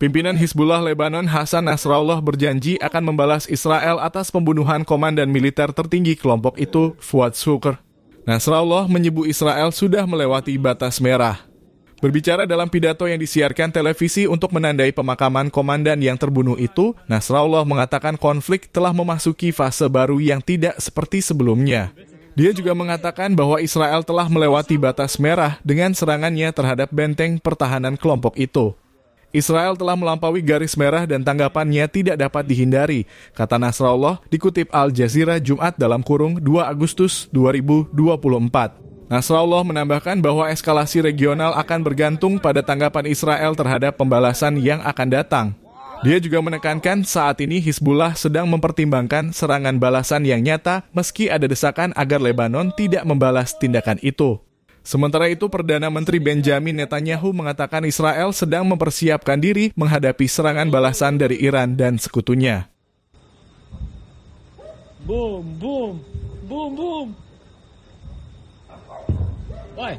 Pimpinan Hizbullah Lebanon Hasan Nasrallah berjanji akan membalas Israel atas pembunuhan komandan militer tertinggi kelompok itu, Fuad Shukr. Nasrallah menyebut Israel sudah melewati batas merah. Berbicara dalam pidato yang disiarkan televisi untuk menandai pemakaman komandan yang terbunuh itu, Nasrallah mengatakan konflik telah memasuki fase baru yang tidak seperti sebelumnya. Dia juga mengatakan bahwa Israel telah melewati batas merah dengan serangannya terhadap benteng pertahanan kelompok itu. Israel telah melampaui garis merah dan tanggapannya tidak dapat dihindari, kata Nasrallah dikutip Al-Jazirah Jumat / 2 Agustus 2024. Nasrallah menambahkan bahwa eskalasi regional akan bergantung pada tanggapan Israel terhadap pembalasan yang akan datang. Dia juga menekankan saat ini Hizbullah sedang mempertimbangkan serangan balasan yang nyata meski ada desakan agar Lebanon tidak membalas tindakan itu. Sementara itu, Perdana Menteri Benjamin Netanyahu mengatakan Israel sedang mempersiapkan diri menghadapi serangan balasan dari Iran dan sekutunya. Boom, boom, boom, boom. Why?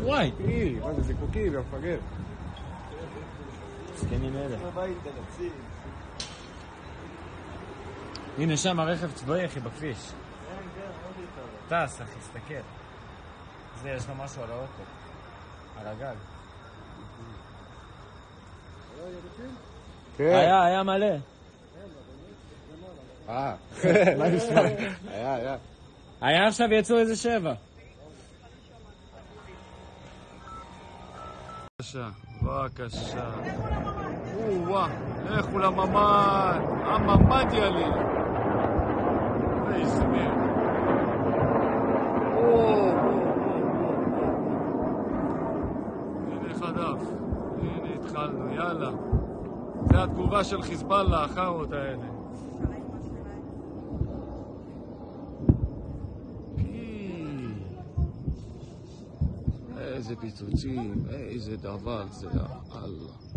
Why? Ini sama rekhaf tzboi akhi bakfish. טס, אחי, תסתכל. זה, יש לו משהו על האוטו. על הגג. היה מלא. היה עכשיו יצאו איזה 7. בבקשה. וואה, לכו לממ"ד. הממ"ד יעלה. זה יסמיר. הנה התחלנו, יאללה. זה התגובה של חיזבאללה, החארות האלה. איזה פיצוצים, איזה דבר זה, אללה.